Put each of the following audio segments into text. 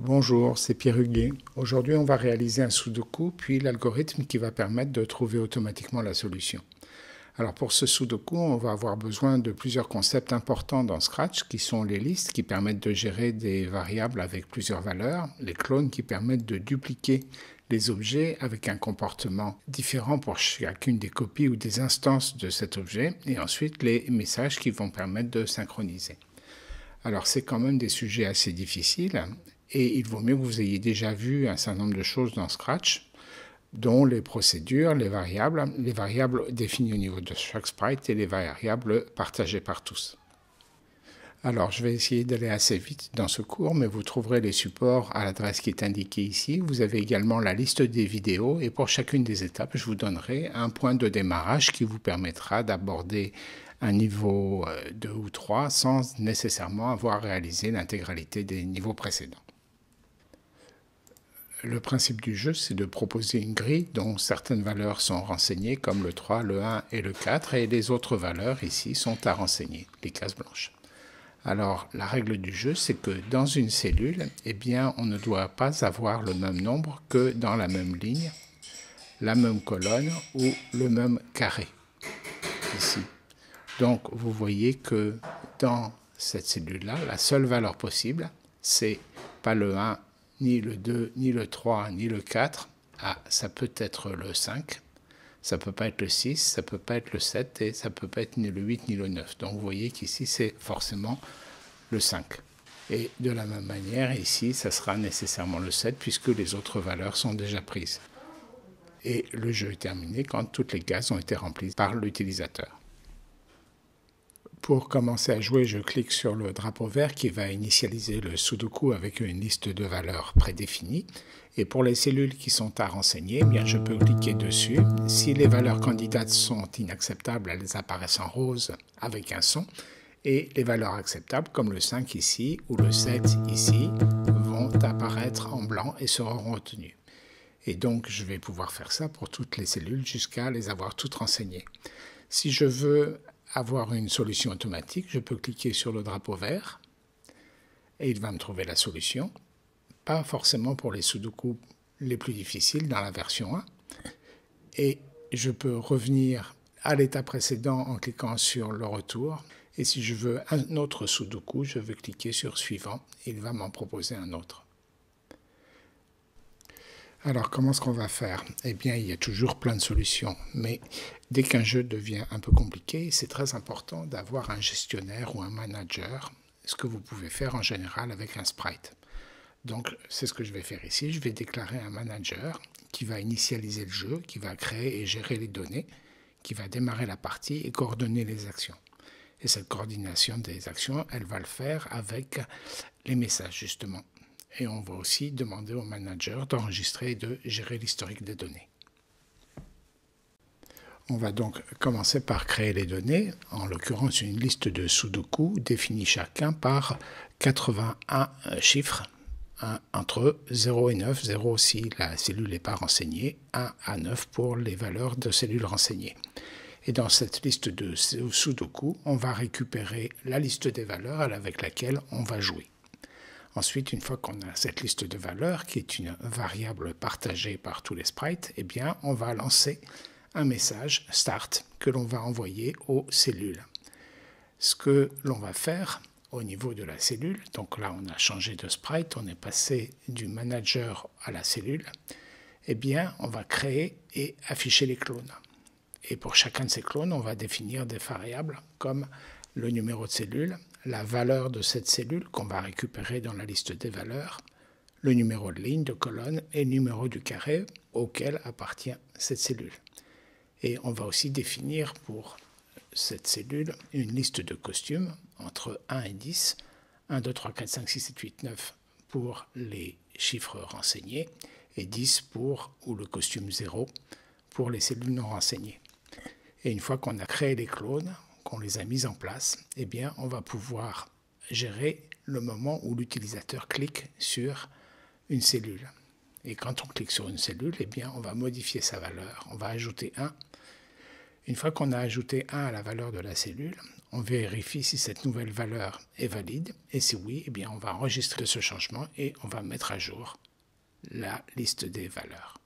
Bonjour, c'est Pierre Huguet. Aujourd'hui, on va réaliser un Sudoku, puis l'algorithme qui va permettre de trouver automatiquement la solution. Alors pour ce Sudoku, on va avoir besoin de plusieurs concepts importants dans Scratch, qui sont les listes qui permettent de gérer des variables avec plusieurs valeurs, les clones qui permettent de dupliquer les objets avec un comportement différent pour chacune des copies ou des instances de cet objet, et ensuite les messages qui vont permettre de synchroniser. Alors c'est quand même des sujets assez difficiles, et il vaut mieux que vous ayez déjà vu un certain nombre de choses dans Scratch, dont les procédures, les variables définies au niveau de chaque sprite et les variables partagées par tous. Alors, je vais essayer d'aller assez vite dans ce cours, mais vous trouverez les supports à l'adresse qui est indiquée ici. Vous avez également la liste des vidéos, et pour chacune des étapes, je vous donnerai un point de démarrage qui vous permettra d'aborder un niveau 2 ou 3 sans nécessairement avoir réalisé l'intégralité des niveaux précédents. Le principe du jeu, c'est de proposer une grille dont certaines valeurs sont renseignées, comme le 3, le 1 et le 4, et les autres valeurs ici sont à renseigner, les cases blanches. Alors, la règle du jeu, c'est que dans une cellule, eh bien, on ne doit pas avoir le même nombre que dans la même ligne, la même colonne ou le même carré, ici. Donc, vous voyez que dans cette cellule-là, la seule valeur possible, c'est pas le 1, ni le 2, ni le 3, ni le 4. Ah, ça peut être le 5, ça ne peut pas être le 6, ça ne peut pas être le 7, et ça ne peut pas être ni le 8, ni le 9. Donc vous voyez qu'ici, c'est forcément le 5. Et de la même manière, ici, ça sera nécessairement le 7, puisque les autres valeurs sont déjà prises. Et le jeu est terminé quand toutes les cases ont été remplies par l'utilisateur. Pour commencer à jouer, je clique sur le drapeau vert qui va initialiser le Sudoku avec une liste de valeurs prédéfinies. Et pour les cellules qui sont à renseigner, eh bien je peux cliquer dessus. Si les valeurs candidates sont inacceptables, elles apparaissent en rose avec un son. Et les valeurs acceptables, comme le 5 ici ou le 7 ici, vont apparaître en blanc et seront retenues. Et donc je vais pouvoir faire ça pour toutes les cellules jusqu'à les avoir toutes renseignées. Si je veux avoir une solution automatique, je peux cliquer sur le drapeau vert et il va me trouver la solution. Pas forcément pour les sudoku les plus difficiles dans la version 1. Et je peux revenir à l'état précédent en cliquant sur le retour. Et si je veux un autre sudoku, je vais cliquer sur suivant. Il va m'en proposer un autre. Alors, comment est-ce qu'on va faire? Eh bien, il y a toujours plein de solutions, mais dès qu'un jeu devient un peu compliqué, c'est très important d'avoir un gestionnaire ou un manager, ce que vous pouvez faire en général avec un sprite. Donc, c'est ce que je vais faire ici. Je vais déclarer un manager qui va initialiser le jeu, qui va créer et gérer les données, qui va démarrer la partie et coordonner les actions. Et cette coordination des actions, elle va le faire avec les messages, justement. Et on va aussi demander au manager d'enregistrer et de gérer l'historique des données. On va donc commencer par créer les données, en l'occurrence une liste de sudoku définie chacun par 81 chiffres, entre 0 et 9, 0 si la cellule n'est pas renseignée, 1 à 9 pour les valeurs de cellules renseignées. Et dans cette liste de sudoku, on va récupérer la liste des valeurs avec laquelle on va jouer. Ensuite, une fois qu'on a cette liste de valeurs, qui est une variable partagée par tous les sprites, eh bien, on va lancer un message Start que l'on va envoyer aux cellules. Ce que l'on va faire au niveau de la cellule, donc là on a changé de sprite, on est passé du manager à la cellule, eh bien, on va créer et afficher les clones. Et pour chacun de ces clones, on va définir des variables comme le numéro de cellule, la valeur de cette cellule qu'on va récupérer dans la liste des valeurs, le numéro de ligne, de colonne et le numéro du carré auquel appartient cette cellule. Et on va aussi définir pour cette cellule une liste de costumes entre 1 et 10, 1, 2, 3, 4, 5, 6, 7, 8, 9 pour les chiffres renseignés et 10 pour, ou le costume 0 pour les cellules non renseignées. Et une fois qu'on a créé les clones, qu'on les a mises en place, eh bien, on va pouvoir gérer le moment où l'utilisateur clique sur une cellule. Et quand on clique sur une cellule, eh bien, on va modifier sa valeur. On va ajouter 1. Une fois qu'on a ajouté 1 à la valeur de la cellule, On vérifie si cette nouvelle valeur est valide, et si oui, eh bien on va enregistrer ce changement et on va mettre à jour la liste des valeurs.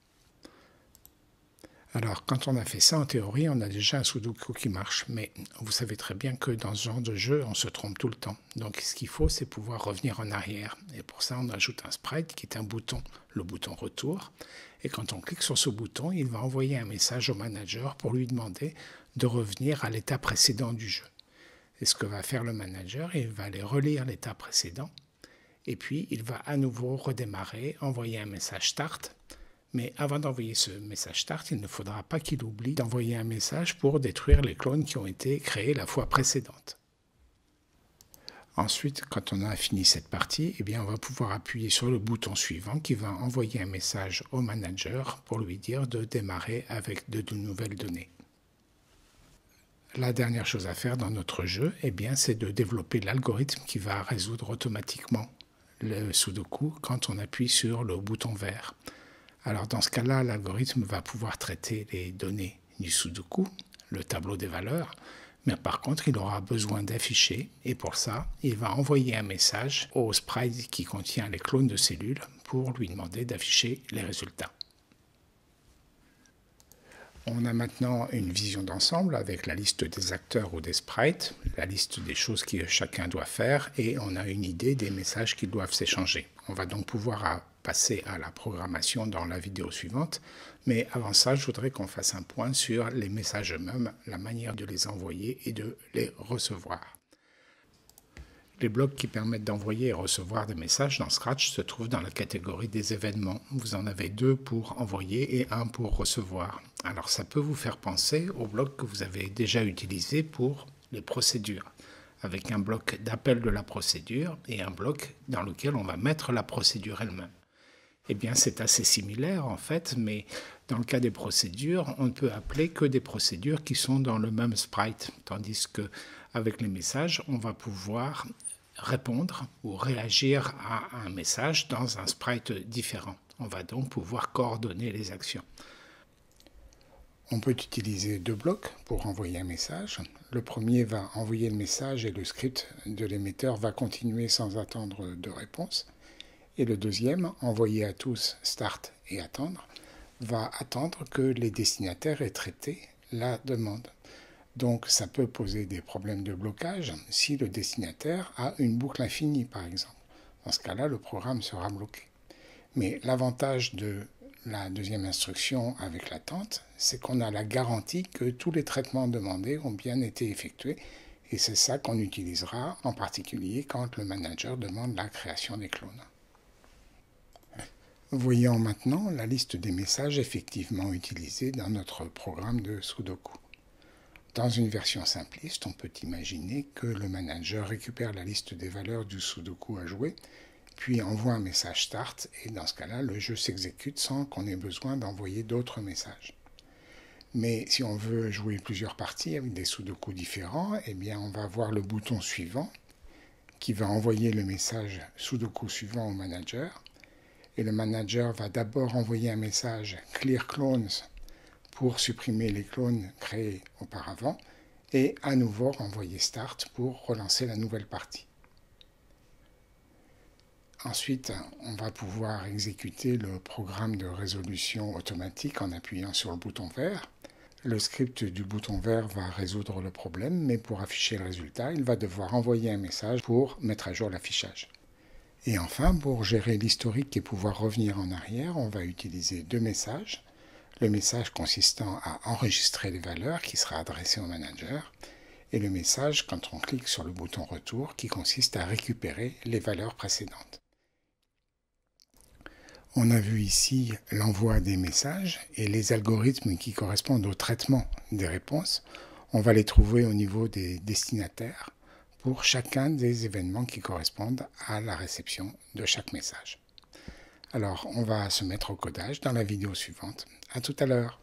Alors, quand on a fait ça, en théorie, on a déjà un Sudoku qui marche, mais vous savez très bien que dans ce genre de jeu, on se trompe tout le temps. Donc, ce qu'il faut, c'est pouvoir revenir en arrière. Et pour ça, on ajoute un sprite qui est un bouton, le bouton retour. Et quand on clique sur ce bouton, il va envoyer un message au manager pour lui demander de revenir à l'état précédent du jeu. Et ce que va faire le manager, il va aller relire l'état précédent. Et puis, il va à nouveau redémarrer, envoyer un message start. Mais avant d'envoyer ce message start, il ne faudra pas qu'il oublie d'envoyer un message pour détruire les clones qui ont été créés la fois précédente. Ensuite, quand on a fini cette partie, eh bien on va pouvoir appuyer sur le bouton suivant qui va envoyer un message au manager pour lui dire de démarrer avec de nouvelles données. La dernière chose à faire dans notre jeu, eh bien c'est de développer l'algorithme qui va résoudre automatiquement le Sudoku quand on appuie sur le bouton vert. Alors dans ce cas-là, l'algorithme va pouvoir traiter les données du Sudoku, le tableau des valeurs, mais par contre, il aura besoin d'afficher, et pour ça, il va envoyer un message au sprite qui contient les clones de cellules pour lui demander d'afficher les résultats. On a maintenant une vision d'ensemble avec la liste des acteurs ou des sprites, la liste des choses que chacun doit faire, et on a une idée des messages qu'ils doivent s'échanger. On va donc pouvoir passer à la programmation dans la vidéo suivante, mais avant ça, je voudrais qu'on fasse un point sur les messages eux-mêmes, la manière de les envoyer et de les recevoir. Les blocs qui permettent d'envoyer et recevoir des messages dans Scratch se trouvent dans la catégorie des événements. Vous en avez deux pour envoyer et un pour recevoir. Alors ça peut vous faire penser aux blocs que vous avez déjà utilisés pour les procédures, avec un bloc d'appel de la procédure et un bloc dans lequel on va mettre la procédure elle-même. Eh bien c'est assez similaire en fait, mais dans le cas des procédures, on ne peut appeler que des procédures qui sont dans le même sprite, tandis que avec les messages, on va pouvoir répondre ou réagir à un message dans un sprite différent. On va donc pouvoir coordonner les actions. On peut utiliser deux blocs pour envoyer un message. Le premier va envoyer le message et le script de l'émetteur va continuer sans attendre de réponse. Et le deuxième, envoyer à tous, start et attendre, va attendre que les destinataires aient traité la demande. Donc ça peut poser des problèmes de blocage si le destinataire a une boucle infinie par exemple. Dans ce cas-là, le programme sera bloqué. Mais l'avantage de la deuxième instruction avec l'attente, c'est qu'on a la garantie que tous les traitements demandés ont bien été effectués et c'est ça qu'on utilisera en particulier quand le manager demande la création des clones. Voyons maintenant la liste des messages effectivement utilisés dans notre programme de Sudoku. Dans une version simpliste, on peut imaginer que le manager récupère la liste des valeurs du Sudoku à jouer, puis envoie un message start, et dans ce cas-là, le jeu s'exécute sans qu'on ait besoin d'envoyer d'autres messages. Mais si on veut jouer plusieurs parties avec des Sudoku différents, eh bien on va voir le bouton suivant, qui va envoyer le message Sudoku suivant au manager, et le manager va d'abord envoyer un message « Clear clones » pour supprimer les clones créés auparavant, et à nouveau renvoyer Start pour relancer la nouvelle partie. Ensuite, on va pouvoir exécuter le programme de résolution automatique en appuyant sur le bouton vert. Le script du bouton vert va résoudre le problème, mais pour afficher le résultat, il va devoir envoyer un message pour mettre à jour l'affichage. Et enfin, pour gérer l'historique et pouvoir revenir en arrière, on va utiliser deux messages. Le message consistant à enregistrer les valeurs qui sera adressé au manager et le message quand on clique sur le bouton retour qui consiste à récupérer les valeurs précédentes. On a vu ici l'envoi des messages et les algorithmes qui correspondent au traitement des réponses. On va les trouver au niveau des destinataires pour chacun des événements qui correspondent à la réception de chaque message. Alors, on va se mettre au codage dans la vidéo suivante. À tout à l'heure.